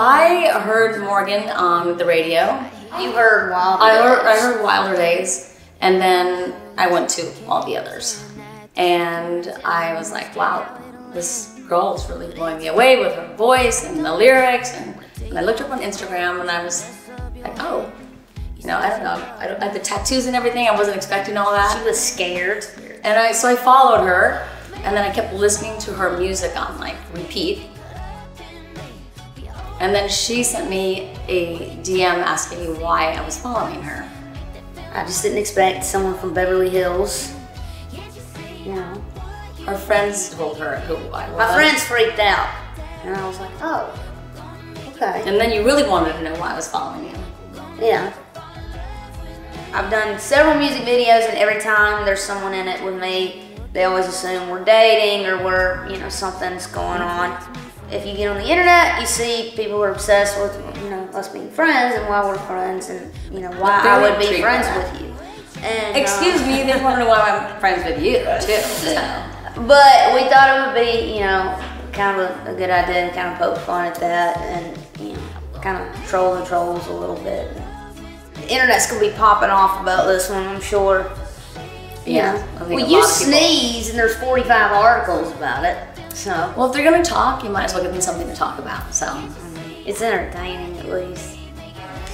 I heard Morgan on the radio. You heard Wilder Days. I heard Wilder Days, and then I went to all the others. And I was like, wow, this girl is really blowing me away with her voice and the lyrics. And I looked up on Instagram and I was like, oh, you know, I don't know. I had the tattoos and everything. I wasn't expecting all that. She was scared. And so I followed her, and then I kept listening to her music on like repeat. And then she sent me a DM asking me why I was following her. I just didn't expect someone from Beverly Hills. You know, her friends told her who I was. My friends freaked out, and I was like, oh, okay. And then you really wanted to know why I was following you. Yeah. I've done several music videos, and every time there's someone in it with me, they always assume we're dating or we're, you know, something's going on. If you get on the internet, you see people who are obsessed with, you know, us being friends and why we're friends and, you know, why I would be friends with you. And, excuse me, they want to know why I'm friends with you too. So. But we thought it would be, you know, kind of a good idea and kind of poke fun at that and, you know, kind of troll the trolls a little bit. The internet's gonna be popping off about this one, I'm sure. Yeah. Well, you sneeze and there's 45 articles about it. So. Well, if they're gonna talk, you might as well give them something to talk about. So it's entertaining, at least.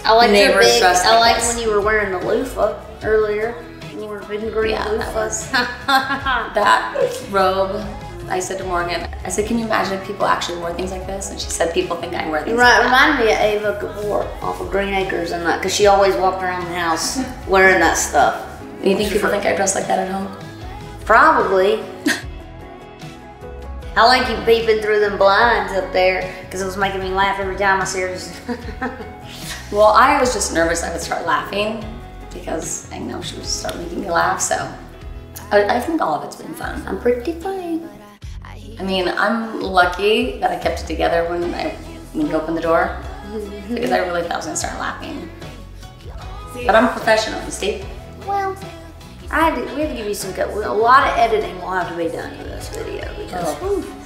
I like your big. I like when you were wearing the loofah earlier. You were big green loofahs. That robe. I said to Morgan, I said, "Can you imagine if people actually wore things like this?" And she said, "People think I wear things." Right, like that. Reminded me of Ava Gabor off of Green Acres and that, because she always walked around the house wearing that stuff. Do you think people think I dress like that at home? Probably. I like you peeping through them blinds up there because it was making me laugh every time I see her. Well, I was just nervous I would start laughing because I know she would start making me laugh. So I think all of it's been fun. I'm pretty fine. I mean, I'm lucky that I kept it together when you opened the door because I really thought I was going to start laughing. But I'm a professional, you see. Well, we have to give you some good. A lot of editing will have to be done for this video because. Oh.